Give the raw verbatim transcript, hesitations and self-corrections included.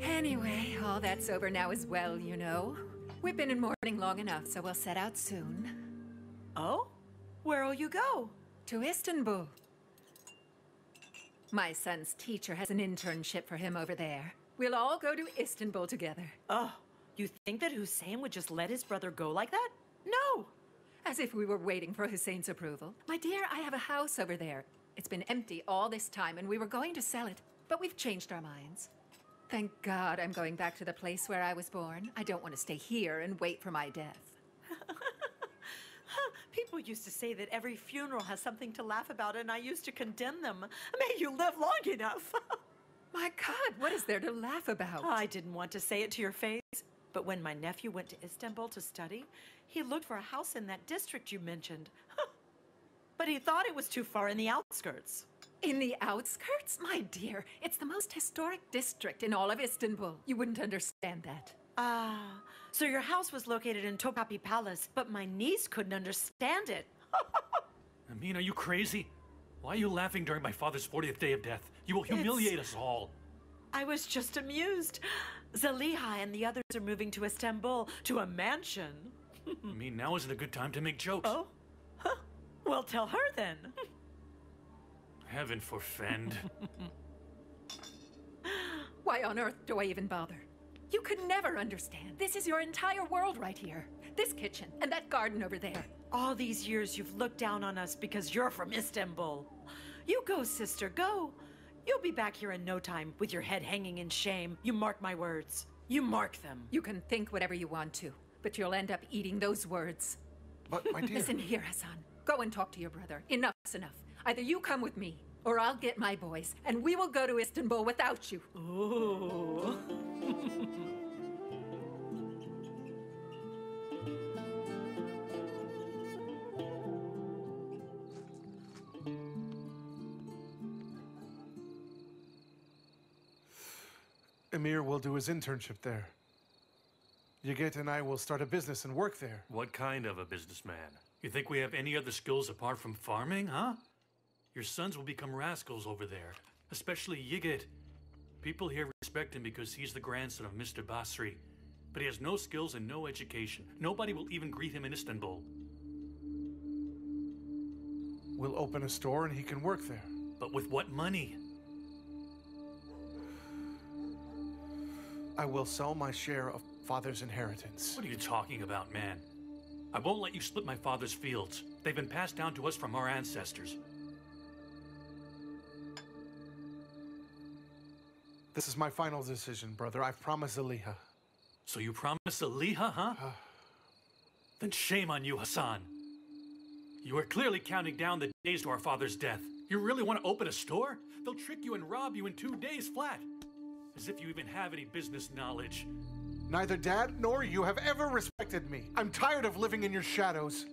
Anyway, all that's over now as well, you know. We've been in mourning long enough, so we'll set out soon. Oh? Where'll you go? To Istanbul. My son's teacher has an internship for him over there. We'll all go to Istanbul together. Oh, you think that Hussein would just let his brother go like that? No! As if we were waiting for Hussein's approval. My dear, I have a house over there. It's been empty all this time, and we were going to sell it, but we've changed our minds. Thank God I'm going back to the place where I was born. I don't want to stay here and wait for my death. People used to say that every funeral has something to laugh about, and I used to condemn them. May you live long enough. My God, what is there to laugh about? I didn't want to say it to your face, but when my nephew went to Istanbul to study, he looked for a house in that district you mentioned. But he thought it was too far in the outskirts. In the outskirts? My dear, it's the most historic district in all of Istanbul. You wouldn't understand that. Ah, so your house was located in Topkapi Palace, but my niece couldn't understand it. Amin, are you crazy? Why are you laughing during my father's fortieth day of death? You will humiliate it's... us all. I was just amused. Zeliha and the others are moving to Istanbul, to a mansion. Amin, now isn't a good time to make jokes. Oh? Huh. Well, tell her then. Heaven forfend. Why on earth do I even bother? You could never understand. This is your entire world right here. This kitchen and that garden over there. All these years you've looked down on us because you're from Istanbul. You go, sister, go. You'll be back here in no time with your head hanging in shame. You mark my words. You mark them. You can think whatever you want to, but you'll end up eating those words. But my dear... Listen here, Hasan. Go and talk to your brother. Enough's enough. Either you come with me, or I'll get my boys, and we will go to Istanbul without you. Ooh. Emir will do his internship there. Yiğit and I will start a business and work there. What kind of a businessman? You think we have any other skills apart from farming, huh? Your sons will become rascals over there, especially Yiğit. People here respect him because he's the grandson of Mister Basri, but he has no skills and no education. Nobody will even greet him in Istanbul. We'll open a store and he can work there. But with what money? I will sell my share of father's inheritance. What are you talking about, man? I won't let you split my father's fields. They've been passed down to us from our ancestors. This is my final decision, brother. I've promised Aliha. So you promised Aliha, huh? Uh... Then shame on you, Hasan. You are clearly counting down the days to our father's death. You really want to open a store? They'll trick you and rob you in two days flat. As if you even have any business knowledge. Neither Dad nor you have ever respected me. I'm tired of living in your shadows.